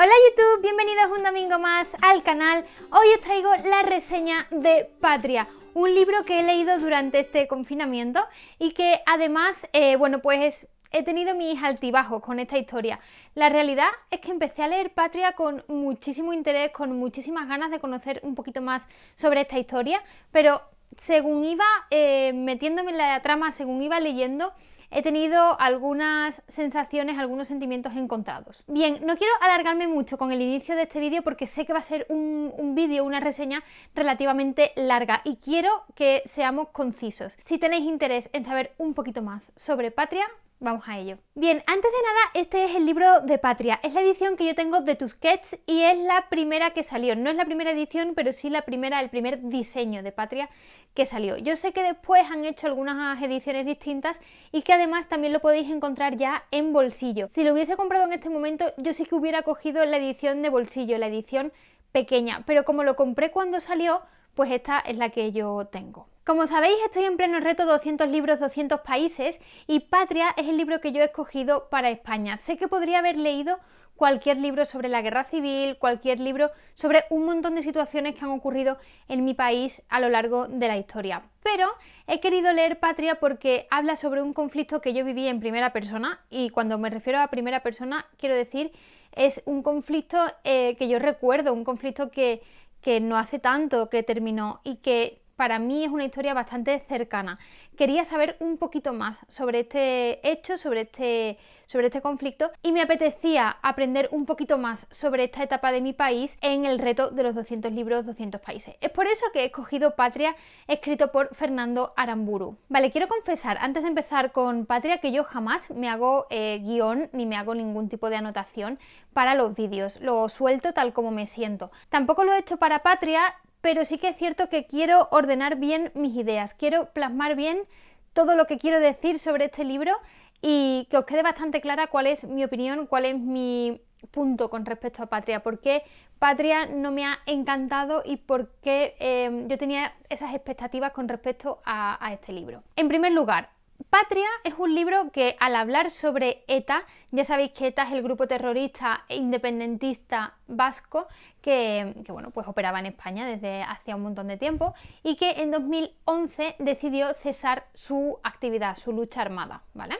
Hola YouTube, bienvenidos un domingo más al canal. Hoy os traigo la reseña de Patria, un libro que he leído durante este confinamiento y que además, bueno, pues he tenido mis altibajos con esta historia. La realidad es que empecé a leer Patria con muchísimo interés, con muchísimas ganas de conocer un poquito más sobre esta historia, pero según iba metiéndome en la trama, según iba leyendo, he tenido algunas sensaciones, algunos sentimientos encontrados. Bien, no quiero alargarme mucho con el inicio de este vídeo porque sé que va a ser un vídeo, una reseña relativamente larga y quiero que seamos concisos. Si tenéis interés en saber un poquito más sobre Patria, vamos a ello. Bien, antes de nada, este es el libro de Patria. Es la edición que yo tengo de Tusquets y es la primera que salió. No es la primera edición, pero sí la primera, el primer diseño de Patria que salió. Yo sé que después han hecho algunas ediciones distintas y que además también lo podéis encontrar ya en bolsillo. Si lo hubiese comprado en este momento, yo sí que hubiera cogido la edición de bolsillo, la edición pequeña. Pero como lo compré cuando salió, pues esta es la que yo tengo. Como sabéis, estoy en pleno reto 200 libros, 200 países, y Patria es el libro que yo he escogido para España. Sé que podría haber leído cualquier libro sobre la guerra civil, cualquier libro sobre un montón de situaciones que han ocurrido en mi país a lo largo de la historia. Pero he querido leer Patria porque habla sobre un conflicto que yo viví en primera persona, y cuando me refiero a primera persona quiero decir es un conflicto que yo recuerdo, un conflicto que no hace tanto que terminó y que para mí es una historia bastante cercana. Quería saber un poquito más sobre este hecho, sobre este conflicto, y me apetecía aprender un poquito más sobre esta etapa de mi país en el reto de los 200 libros, 200 países. Es por eso que he escogido Patria, escrito por Fernando Aramburu. Vale, quiero confesar, antes de empezar con Patria, que yo jamás me hago guión ni me hago ningún tipo de anotación para los vídeos. Lo suelto tal como me siento. Tampoco lo he hecho para Patria, pero sí que es cierto que quiero ordenar bien mis ideas, quiero plasmar bien todo lo que quiero decir sobre este libro y que os quede bastante clara cuál es mi opinión, cuál es mi punto con respecto a Patria, por qué Patria no me ha encantado y por qué yo tenía esas expectativas con respecto a este libro. En primer lugar, Patria es un libro que al hablar sobre ETA, ya sabéis que ETA es el grupo terrorista e independentista vasco que bueno, pues operaba en España desde hacía un montón de tiempo y que en 2011 decidió cesar su actividad, su lucha armada, ¿vale?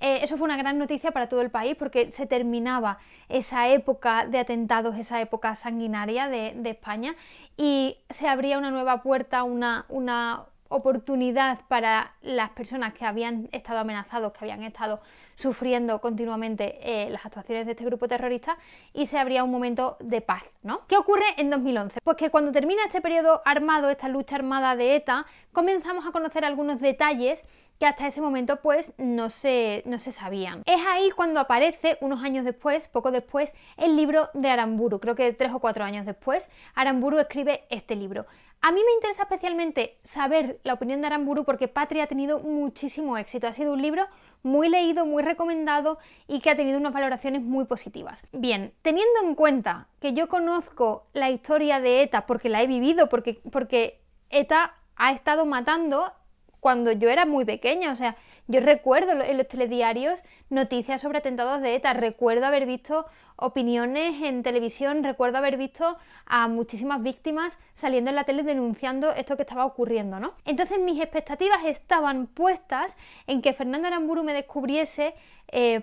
Eso fue una gran noticia para todo el país porque se terminaba esa época de atentados, esa época sanguinaria de España y se abría una nueva puerta, una oportunidad para las personas que habían estado amenazados, que habían estado sufriendo continuamente las actuaciones de este grupo terrorista y se abría un momento de paz, ¿no? ¿Qué ocurre en 2011? Pues que cuando termina este periodo armado, esta lucha armada de ETA, comenzamos a conocer algunos detalles que hasta ese momento pues no se sabían. Es ahí cuando aparece, unos años después, poco después, el libro de Aramburu, creo que 3 o 4 años después, Aramburu escribe este libro. A mí me interesa especialmente saber la opinión de Aramburu porque Patria ha tenido muchísimo éxito, ha sido un libro muy leído, muy recomendado y que ha tenido unas valoraciones muy positivas. Bien, teniendo en cuenta que yo conozco la historia de ETA porque la he vivido, porque ETA ha estado matando cuando yo era muy pequeña, o sea, yo recuerdo en los telediarios noticias sobre atentados de ETA, recuerdo haber visto opiniones en televisión, recuerdo haber visto a muchísimas víctimas saliendo en la tele denunciando esto que estaba ocurriendo, ¿no? Entonces mis expectativas estaban puestas en que Fernando Aramburu me descubriese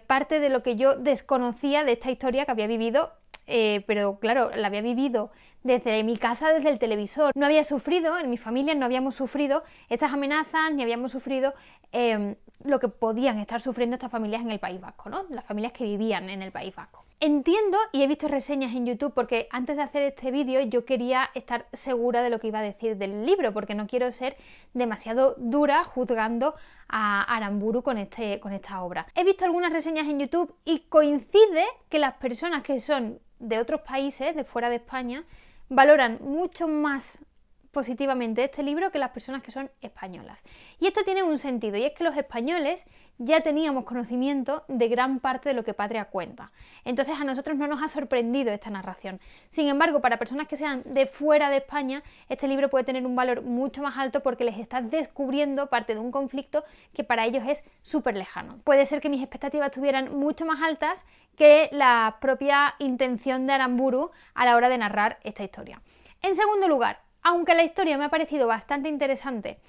parte de lo que yo desconocía de esta historia que había vivido, pero claro, la había vivido desde mi casa, desde el televisor. No había sufrido, en mi familia no habíamos sufrido estas amenazas, ni habíamos sufrido lo que podían estar sufriendo estas familias en el País Vasco, ¿no? Las familias que vivían en el País Vasco. Entiendo, y he visto reseñas en YouTube, porque antes de hacer este vídeo yo quería estar segura de lo que iba a decir del libro, porque no quiero ser demasiado dura juzgando a Aramburu con esta obra. He visto algunas reseñas en YouTube y coincide que las personas que son de otros países, de fuera de España, valoran mucho más positivamente este libro que las personas que son españolas. Y esto tiene un sentido, y es que los españoles ya teníamos conocimiento de gran parte de lo que Patria cuenta. Entonces a nosotros no nos ha sorprendido esta narración. Sin embargo, para personas que sean de fuera de España, este libro puede tener un valor mucho más alto porque les está descubriendo parte de un conflicto que para ellos es súper lejano. Puede ser que mis expectativas estuvieran mucho más altas que la propia intención de Aramburu a la hora de narrar esta historia. En segundo lugar, aunque la historia me ha parecido bastante interesante,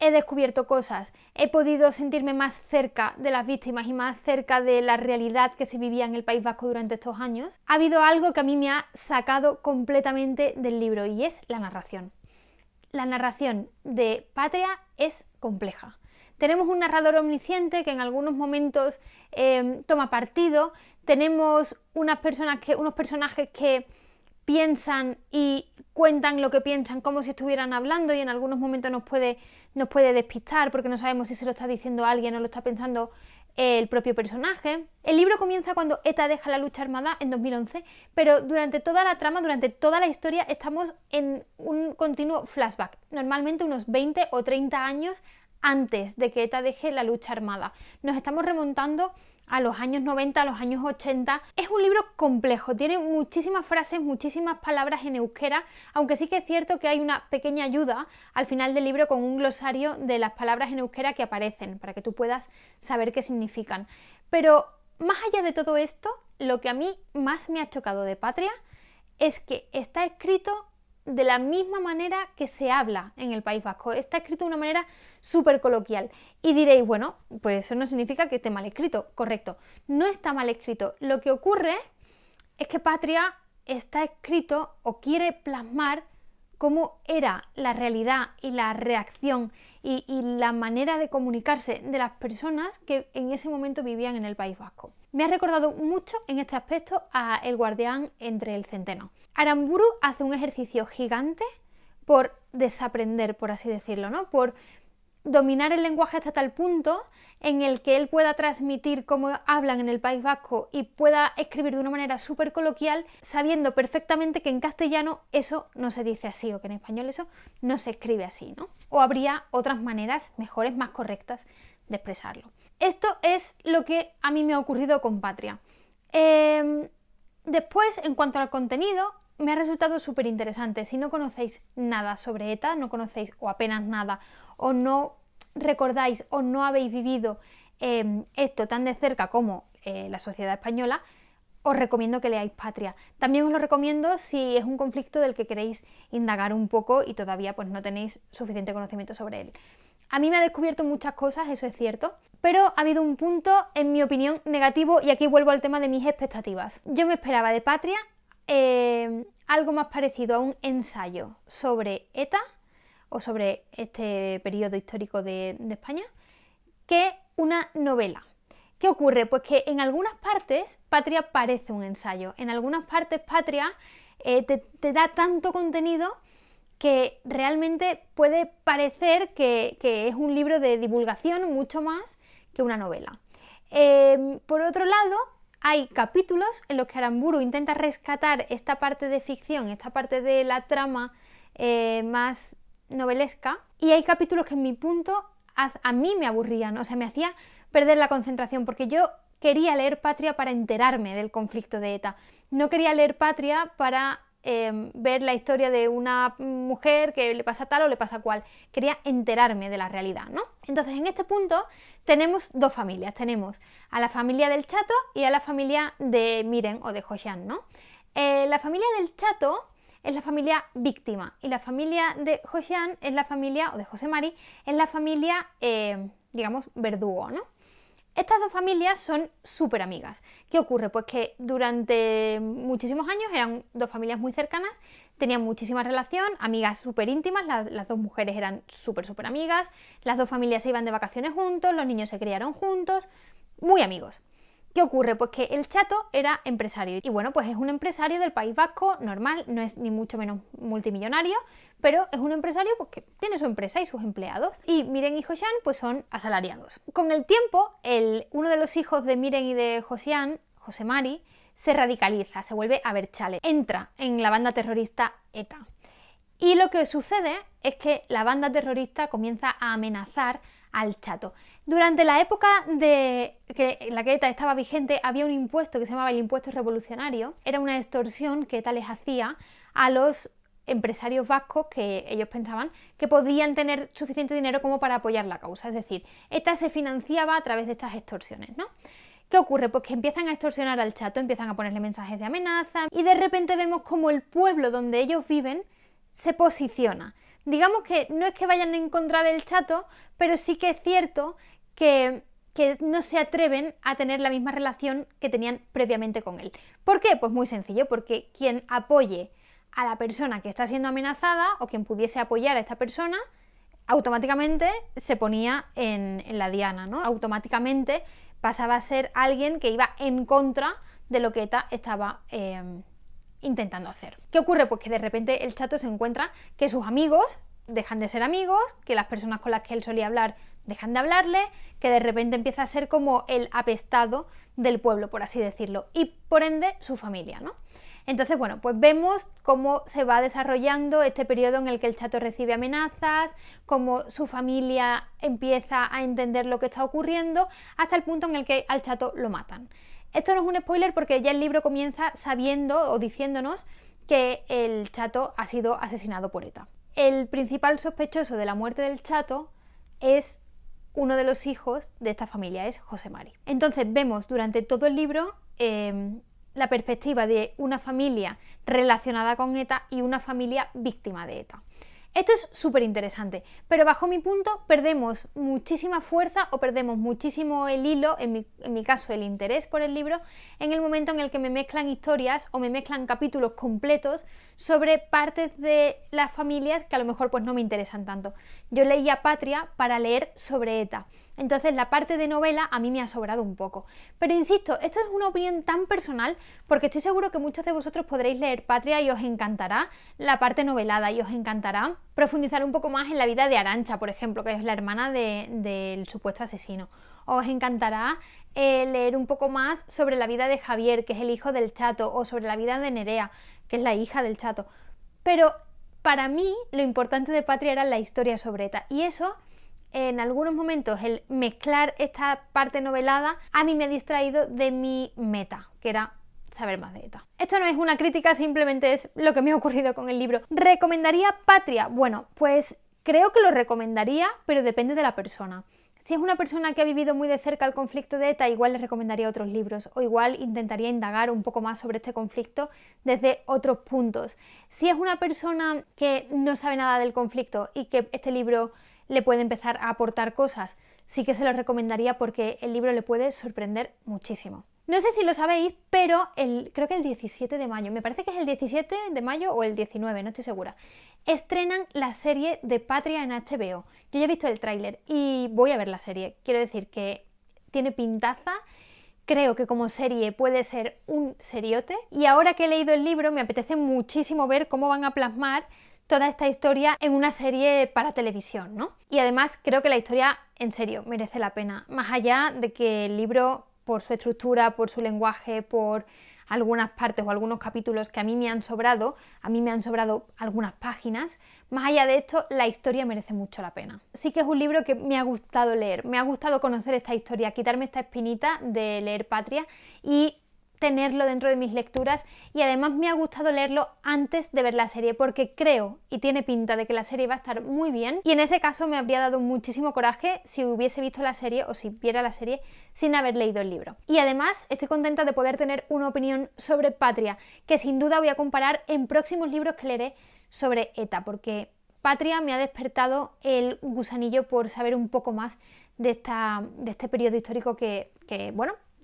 he descubierto cosas, he podido sentirme más cerca de las víctimas y más cerca de la realidad que se vivía en el País Vasco durante estos años. Ha habido algo que a mí me ha sacado completamente del libro y es la narración. La narración de Patria es compleja. Tenemos un narrador omnisciente que en algunos momentos toma partido, tenemos unos personajes que piensan y cuentan lo que piensan como si estuvieran hablando y en algunos momentos nos puede despistar porque no sabemos si se lo está diciendo a alguien o lo está pensando el propio personaje. El libro comienza cuando ETA deja la lucha armada en 2011, pero durante toda la trama, durante toda la historia, estamos en un continuo flashback, normalmente unos 20 o 30 años antes de que ETA deje la lucha armada. Nos estamos remontando a los años 90, a los años 80. Es un libro complejo, tiene muchísimas frases, muchísimas palabras en euskera, aunque sí que es cierto que hay una pequeña ayuda al final del libro con un glosario de las palabras en euskera que aparecen, para que tú puedas saber qué significan. Pero más allá de todo esto, lo que a mí más me ha chocado de Patria es que está escrito de la misma manera que se habla en el País Vasco. Está escrito de una manera súper coloquial. Y diréis, bueno, pues eso no significa que esté mal escrito. Correcto, no está mal escrito. Lo que ocurre es que Patria está escrito o quiere plasmar cómo era la realidad y la reacción y la manera de comunicarse de las personas que en ese momento vivían en el País Vasco. Me ha recordado mucho en este aspecto a El guardián entre el centeno. Aramburu hace un ejercicio gigante por desaprender, por así decirlo, ¿no? Por dominar el lenguaje hasta tal punto en el que él pueda transmitir cómo hablan en el País Vasco y pueda escribir de una manera súper coloquial, sabiendo perfectamente que en castellano eso no se dice así o que en español eso no se escribe así, ¿no? O habría otras maneras mejores, más correctas de expresarlo. Esto es lo que a mí me ha ocurrido con Patria. Después, en cuanto al contenido, me ha resultado súper interesante. Si no conocéis nada sobre ETA, no conocéis o apenas nada, o no recordáis o no habéis vivido esto tan de cerca como la sociedad española, os recomiendo que leáis Patria. También os lo recomiendo si es un conflicto del que queréis indagar un poco y todavía pues, no tenéis suficiente conocimiento sobre él. A mí me ha descubierto muchas cosas, eso es cierto, pero ha habido un punto, en mi opinión, negativo y aquí vuelvo al tema de mis expectativas. Yo me esperaba de Patria algo más parecido a un ensayo sobre ETA o sobre este periodo histórico de España que una novela. ¿Qué ocurre? Pues que en algunas partes Patria parece un ensayo, en algunas partes Patria te da tanto contenido que realmente puede parecer que es un libro de divulgación mucho más que una novela. Por otro lado, hay capítulos en los que Aramburu intenta rescatar esta parte de ficción, esta parte de la trama más novelesca, y hay capítulos que en mi punto a mí me aburrían, o sea, me hacía perder la concentración, porque yo quería leer Patria para enterarme del conflicto de ETA. No quería leer Patria para ver la historia de una mujer que le pasa tal o le pasa cual. Quería enterarme de la realidad, ¿no? Entonces, en este punto tenemos dos familias. Tenemos a la familia del Chato y a la familia de Miren o de Joxean, ¿no? La familia del Chato es la familia víctima y la familia de Joxean es la familia, o de José Mari, es la familia, digamos, verdugo, ¿no? Estas dos familias son súper amigas. ¿Qué ocurre? Pues que durante muchísimos años eran dos familias muy cercanas, tenían muchísima relación, amigas súper íntimas, las dos mujeres eran súper amigas, las dos familias se iban de vacaciones juntos, los niños se criaron juntos, muy amigos. ¿Qué ocurre? Pues que el Chato era empresario y bueno, pues es un empresario del País Vasco normal, no es ni mucho menos multimillonario, pero es un empresario pues, que tiene su empresa y sus empleados. Y Miren y Joxean pues son asalariados. Con el tiempo, uno de los hijos de Miren y de Joxean, José Mari, se radicaliza, se vuelve abertzale, entra en la banda terrorista ETA. Y lo que sucede es que la banda terrorista comienza a amenazar al chato. Durante la época de que la ETA estaba vigente había un impuesto que se llamaba el impuesto revolucionario. Era una extorsión que ETA les hacía a los empresarios vascos que ellos pensaban que podían tener suficiente dinero como para apoyar la causa. Es decir, ETA se financiaba a través de estas extorsiones, ¿no? ¿Qué ocurre? Pues que empiezan a extorsionar al chato, empiezan a ponerle mensajes de amenaza y de repente vemos como el pueblo donde ellos viven se posiciona. Digamos que no es que vayan en contra del chato, pero sí que es cierto que no se atreven a tener la misma relación que tenían previamente con él. ¿Por qué? Pues muy sencillo, porque quien apoye a la persona que está siendo amenazada o quien pudiese apoyar a esta persona, automáticamente se ponía en la diana, ¿no? Automáticamente pasaba a ser alguien que iba en contra de lo que ETA estaba intentando hacer. ¿Qué ocurre? Pues que de repente el chato se encuentra que sus amigos dejan de ser amigos, que las personas con las que él solía hablar dejan de hablarle, que de repente empieza a ser como el apestado del pueblo, por así decirlo, y por ende su familia, ¿no? Entonces, bueno, pues vemos cómo se va desarrollando este periodo en el que el chato recibe amenazas, cómo su familia empieza a entender lo que está ocurriendo, hasta el punto en el que al chato lo matan. Esto no es un spoiler porque ya el libro comienza sabiendo o diciéndonos que el chato ha sido asesinado por ETA. El principal sospechoso de la muerte del chato es uno de los hijos de esta familia, es José Mari. Entonces vemos durante todo el libro la perspectiva de una familia relacionada con ETA y una familia víctima de ETA. Esto es súper interesante, pero bajo mi punto perdemos muchísima fuerza o perdemos muchísimo el hilo, en mi caso el interés por el libro, en el momento en el que me mezclan historias o me mezclan capítulos completos sobre partes de las familias que a lo mejor pues no me interesan tanto. Yo leía Patria para leer sobre ETA, entonces la parte de novela a mí me ha sobrado un poco. Pero insisto, esto es una opinión tan personal porque estoy seguro que muchos de vosotros podréis leer Patria y os encantará la parte novelada y os encantará profundizar un poco más en la vida de Arantxa, por ejemplo, que es la hermana del supuesto asesino. Os encantará leer un poco más sobre la vida de Javier, que es el hijo del chato, o sobre la vida de Nerea, que es la hija del chato. Pero para mí lo importante de Patria era la historia sobre ETA, y eso, en algunos momentos, el mezclar esta parte novelada a mí me ha distraído de mi meta, que era saber más de ETA. Esto no es una crítica, simplemente es lo que me ha ocurrido con el libro. ¿Recomendaría Patria? Bueno, pues creo que lo recomendaría, pero depende de la persona. Si es una persona que ha vivido muy de cerca el conflicto de ETA, igual les recomendaría otros libros o igual intentaría indagar un poco más sobre este conflicto desde otros puntos. Si es una persona que no sabe nada del conflicto y que este libro le puede empezar a aportar cosas, sí que se lo recomendaría porque el libro le puede sorprender muchísimo. No sé si lo sabéis, pero creo que el 17 de mayo, me parece que es el 17 de mayo o el 19, no estoy segura, estrenan la serie de Patria en HBO. Yo ya he visto el tráiler y voy a ver la serie. Quiero decir que tiene pintaza, creo que como serie puede ser un seriote y ahora que he leído el libro me apetece muchísimo ver cómo van a plasmar toda esta historia en una serie para televisión, ¿no? Y además creo que la historia, en serio, merece la pena. Más allá de que el libro, por su estructura, por su lenguaje, por algunas partes o algunos capítulos que a mí me han sobrado algunas páginas, más allá de esto, la historia merece mucho la pena. Sí que es un libro que me ha gustado leer, me ha gustado conocer esta historia, quitarme esta espinita de leer Patria y tenerlo dentro de mis lecturas, y además me ha gustado leerlo antes de ver la serie porque creo y tiene pinta de que la serie va a estar muy bien, y en ese caso me habría dado muchísimo coraje si hubiese visto la serie o si viera la serie sin haber leído el libro. Y además estoy contenta de poder tener una opinión sobre Patria que sin duda voy a comparar en próximos libros que leeré sobre ETA, porque Patria me ha despertado el gusanillo por saber un poco más de este periodo histórico que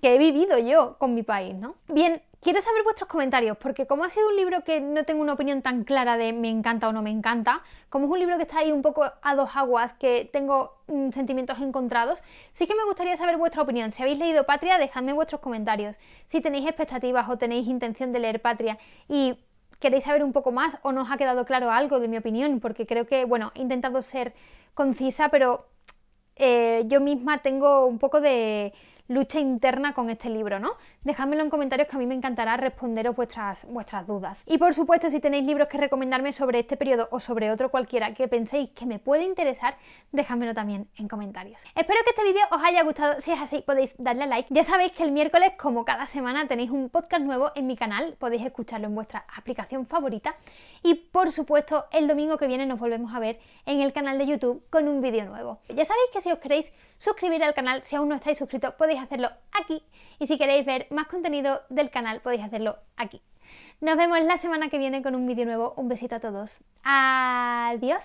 he vivido yo con mi país, ¿no? Bien, quiero saber vuestros comentarios, porque como ha sido un libro que no tengo una opinión tan clara de me encanta o no me encanta, como es un libro que está ahí un poco a dos aguas, que tengo sentimientos encontrados, sí que me gustaría saber vuestra opinión. Si habéis leído Patria, dejadme vuestros comentarios. Si tenéis expectativas o tenéis intención de leer Patria y queréis saber un poco más o no os ha quedado claro algo de mi opinión, porque creo que, bueno, he intentado ser concisa, pero yo misma tengo un poco de lucha interna con este libro, ¿no? dejádmelo en comentarios, que a mí me encantará responderos vuestras dudas. Y por supuesto, si tenéis libros que recomendarme sobre este periodo o sobre otro cualquiera que penséis que me puede interesar, dejádmelo también en comentarios. Espero que este vídeo os haya gustado. Si es así, podéis darle a like. Ya sabéis que el miércoles, como cada semana, tenéis un podcast nuevo en mi canal, podéis escucharlo en vuestra aplicación favorita. Y por supuesto, el domingo que viene nos volvemos a ver en el canal de YouTube con un vídeo nuevo. Ya sabéis que si os queréis suscribir al canal, si aún no estáis suscritos, podéis hacerlo aquí. Y si queréis ver más contenido del canal, podéis hacerlo aquí. Nos vemos la semana que viene con un vídeo nuevo. Un besito a todos. Adiós.